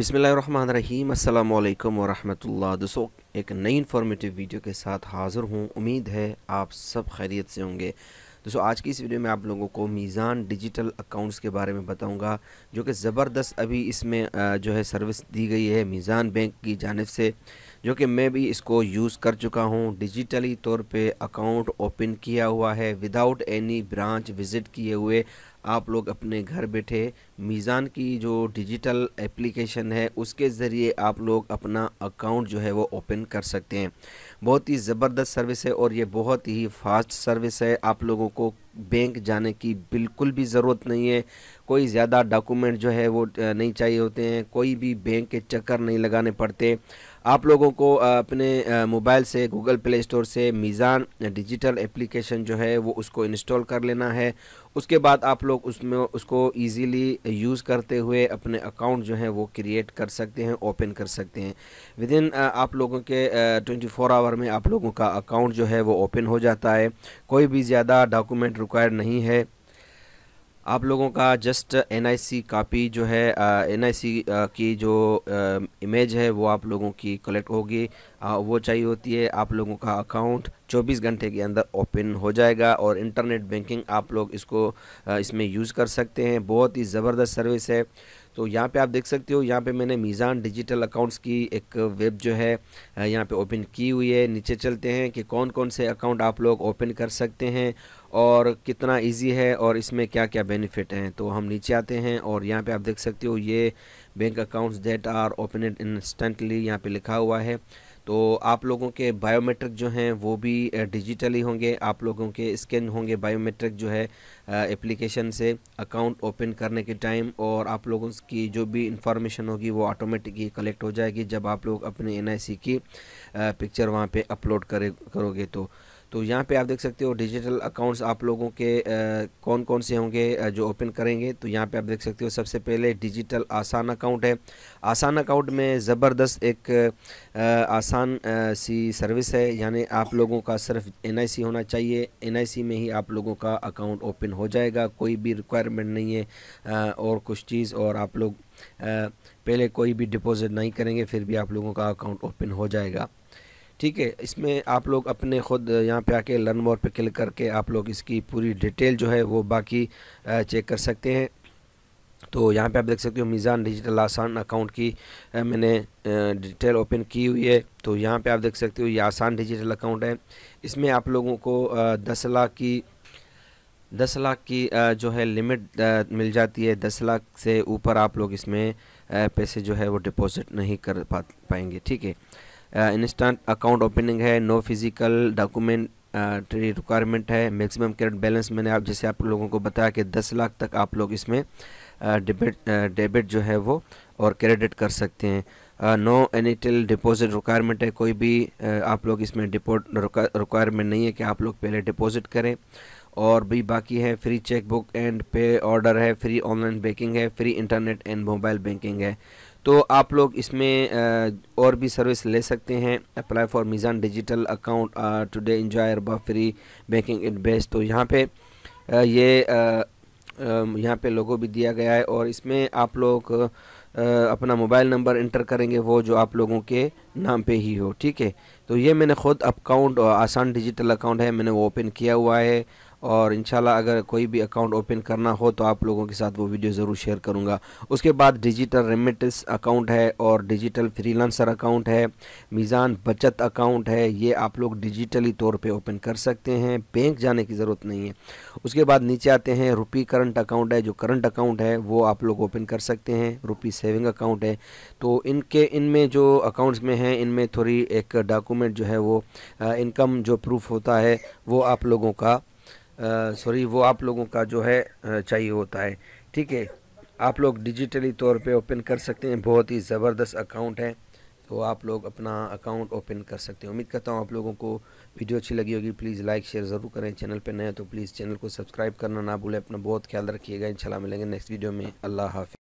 बिस्मिल्लाहिर्रहमानिर्रहीम अस्सलामुअलैकुम वरहमतुल्लाह। दोस्तों, एक नई इन्फॉर्मेटिव वीडियो के साथ हाज़िर हूँ। उम्मीद है आप सब खैरियत से होंगे। दोस्तों, आज की इस वीडियो में आप लोगों को मीज़ान डिजिटल अकाउंट्स के बारे में बताऊंगा, जो कि ज़बरदस्त अभी इसमें जो है सर्विस दी गई है मीज़ान बैंक की जानिब से, जो कि मैं भी इसको यूज़ कर चुका हूं। डिजिटली तौर पे अकाउंट ओपन किया हुआ है, विदाउट एनी ब्रांच विज़िट किए हुए आप लोग अपने घर बैठे मीज़ान की जो डिजिटल एप्लीकेशन है उसके ज़रिए आप लोग अपना अकाउंट जो है वो ओपन कर सकते हैं। बहुत ही ज़बरदस्त सर्विस है और ये बहुत ही फास्ट सर्विस है। आप लोगों को बैंक जाने की बिल्कुल भी ज़रूरत नहीं है, कोई ज़्यादा डॉक्यूमेंट जो है वो नहीं चाहिए होते हैं, कोई भी बैंक के चक्कर नहीं लगाने पड़ते। आप लोगों को अपने मोबाइल से गूगल प्ले स्टोर से मीज़ान डिजिटल एप्लीकेशन जो है वो उसको इंस्टॉल कर लेना है। उसके बाद आप लोग उसमें उसको ईज़िली यूज़ करते हुए अपने अकाउंट जो है वो क्रिएट कर सकते हैं, ओपन कर सकते हैं। विदिन आप लोगों के 24 आवर में आप लोगों का अकाउंट जो है वो ओपन हो जाता है। कोई भी ज़्यादा डॉक्यूमेंट रिक्वायर्ड नहीं है। आप लोगों का जस्ट NIC कापी जो है NIC की जो इमेज है वो आप लोगों की कलेक्ट होगी, वो चाहिए होती है। आप लोगों का अकाउंट 24 घंटे के अंदर ओपन हो जाएगा और इंटरनेट बैंकिंग आप लोग इसको इसमें यूज़ कर सकते हैं। बहुत ही ज़बरदस्त सर्विस है। तो यहाँ पे आप देख सकते हो, यहाँ पे मैंने मीज़ान डिजिटल अकाउंट्स की एक वेब जो है यहाँ पे ओपन की हुई है। नीचे चलते हैं कि कौन कौन से अकाउंट आप लोग ओपन कर सकते हैं और कितना इजी है और इसमें क्या क्या बेनिफिट हैं। तो हम नीचे आते हैं और यहाँ पे आप देख सकते हो ये bank accounts that are opened instantly यहाँ पे लिखा हुआ है। तो आप लोगों के बायोमेट्रिक जो हैं वो भी डिजिटली होंगे, आप लोगों के स्कैन होंगे बायोमेट्रिक जो है एप्लीकेशन से अकाउंट ओपन करने के टाइम, और आप लोगों की जो भी इंफॉर्मेशन होगी वो ऑटोमेटिकली कलेक्ट हो जाएगी जब आप लोग अपने NIC की पिक्चर वहाँ पे अपलोड करोगे। तो यहाँ पे आप देख सकते हो डिजिटल अकाउंट्स आप लोगों के कौन कौन से होंगे जो ओपन करेंगे। तो यहाँ पे आप देख सकते हो सबसे पहले डिजिटल आसान अकाउंट है। आसान अकाउंट में ज़बरदस्त एक आसान सी सर्विस है, यानी आप लोगों का सिर्फ NIC होना चाहिए, NIC में ही आप लोगों का अकाउंट ओपन हो जाएगा। कोई भी रिक्वायरमेंट नहीं है और कुछ चीज़, और आप लोग पहले कोई भी डिपॉजिट नहीं करेंगे फिर भी आप लोगों का अकाउंट ओपन हो जाएगा। ठीक है, इसमें आप लोग अपने खुद यहाँ पे आके लर्न मोर पे क्लिक करके आप लोग इसकी पूरी डिटेल जो है वो बाकी चेक कर सकते हैं। तो यहाँ पे आप देख सकते हो मीज़ान डिजिटल आसान अकाउंट की मैंने डिटेल ओपन की हुई है। तो यहाँ पे आप देख सकते हो ये आसान डिजिटल अकाउंट है। इसमें आप लोगों को 10 लाख की जो है लिमिट मिल जाती है। 10 लाख से ऊपर आप लोग इसमें पैसे जो है वो डिपॉजिट नहीं कर पाएंगे। ठीक है, इंस्टेंट अकाउंट ओपनिंग है, नो फिजिकल डॉक्यूमेंट रिक्वायरमेंट है। मैक्सिमम करंट बैलेंस मैंने आप जैसे आप लोगों को बताया कि 10 लाख तक आप लोग इसमें डेबिट जो है वो और क्रेडिट कर सकते हैं। नो इनिशियल डिपॉजिट रिक्वायरमेंट है, कोई भी आप लोग इसमें रिक्वायरमेंट नहीं है कि आप लोग पहले डिपॉजिट करें। और भी बाकी है free chequebook and pay order है, फ्री ऑनलाइन बैंकिंग है, free internet and mobile banking है। तो आप लोग इसमें और भी सर्विस ले सकते हैं। Apply for Meezan digital account today, enjoy अरबा फ्री बैंकिंग इट बेस्ट। तो यहाँ पे यहाँ पे लोगो भी दिया गया है और इसमें आप लोग अपना मोबाइल नंबर इंटर करेंगे, वो जो आप लोगों के नाम पे ही हो। ठीक है, तो ये मैंने ख़ुद अकाउंट आसान डिजिटल अकाउंट है, मैंने वो ओपन किया हुआ है और इंशाल्लाह अगर कोई भी अकाउंट ओपन करना हो तो आप लोगों के साथ वो वीडियो ज़रूर शेयर करूँगा। उसके बाद डिजिटल रेमिटेंस अकाउंट है और डिजिटल फ्रीलांसर अकाउंट है, मीज़ान बचत अकाउंट है। ये आप लोग डिजिटली तौर पे ओपन कर सकते हैं, बैंक जाने की ज़रूरत नहीं है। उसके बाद नीचे आते हैं रुपी करंट अकाउंट है, जो करंट अकाउंट है वो आप लोग ओपन कर सकते हैं। रुपी सेविंग अकाउंट है। तो इनमें जो अकाउंट्स में हैं इनमें थोड़ी एक डॉक्यूमेंट जो है वो इनकम जो प्रूफ होता है वो आप लोगों का जो है चाहिए होता है। ठीक है, आप लोग डिजिटली तौर पे ओपन कर सकते हैं। बहुत ही ज़बरदस्त अकाउंट है, तो आप लोग अपना अकाउंट ओपन कर सकते हैं। उम्मीद करता हूँ आप लोगों को वीडियो अच्छी लगी होगी। प्लीज़ लाइक शेयर ज़रूर करें। चैनल पे नए हो तो प्लीज़ चैनल को सब्सक्राइब करना ना भूलें। अपना बहुत ख्याल रखिएगा। इंशाल्लाह मिलेंगे नेक्स्ट वीडियो में। अल्लाह हाफ़िज़।